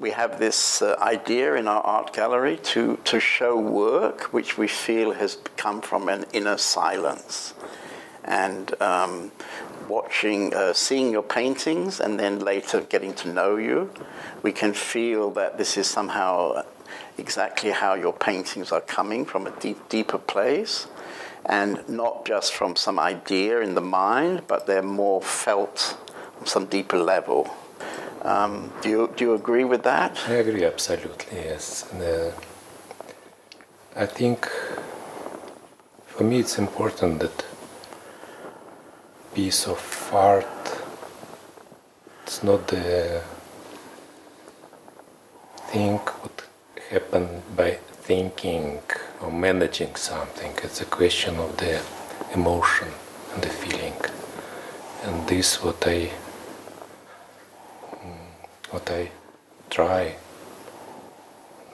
we have this idea in our art gallery to show work which we feel has come from an inner silence. And seeing your paintings and then later getting to know you, we can feel that this is somehow exactly how your paintings are coming from a deeper place, and not just from some idea in the mind, but they're more felt on some deeper level. Do you agree with that? I agree absolutely, yes. And, I think for me it's important that piece of art, it's not the thing what happened by thinking or managing something. It's a question of the emotion and the feeling, and this what I try,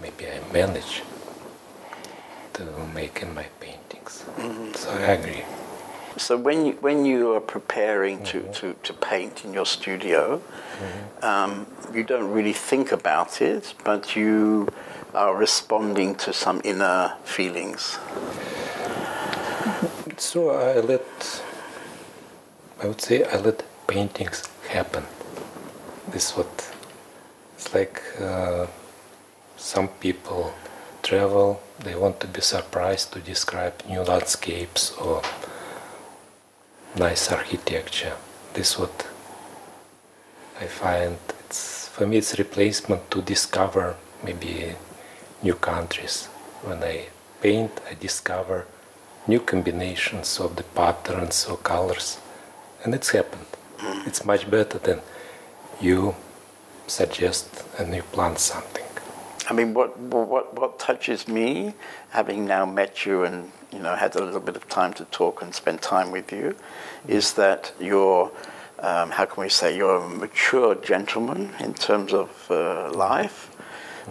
maybe I manage to make in my paintings. Mm-hmm. So I agree. So when you are preparing to paint in your studio, mm-hmm. You don't really think about it, but you are responding to some inner feelings. So I would say I let paintings happen. This is what it's like. Some people travel; they want to be surprised to describe new landscapes or nice architecture. This is what I find. It's for me, it's replacement to discover maybe new countries. When I paint, I discover new combinations of the patterns or colors, and it's happened. It's much better than you suggest and you plan something. I mean, what touches me, having now met you and had a little bit of time to talk and spend time with you, is that you're, you're a mature gentleman in terms of life,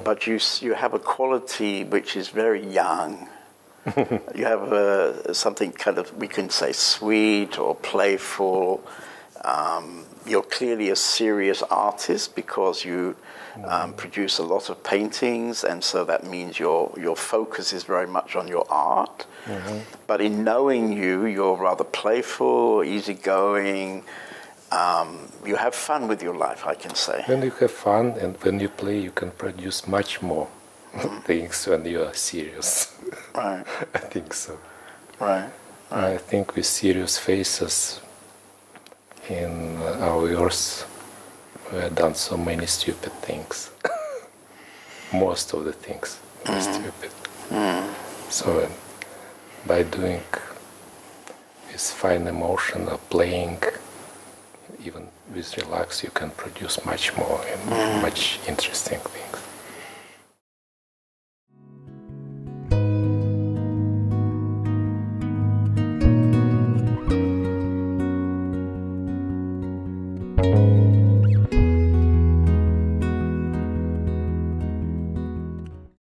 but you have a quality which is very young. You have something kind of, we can say, sweet or playful. You're clearly a serious artist because you produce a lot of paintings, and so that means your focus is very much on your art. Mm-hmm. But in knowing you, you're rather playful, easygoing. You have fun with your life, I can say. When you have fun and when you play, you can produce much more things when you are serious. Right. I think so. Right. Right. I think with serious faces in our years, we have done so many stupid things. Most of the things are stupid. So by doing this fine emotion of playing, even with relax, you can produce much more and much interesting things.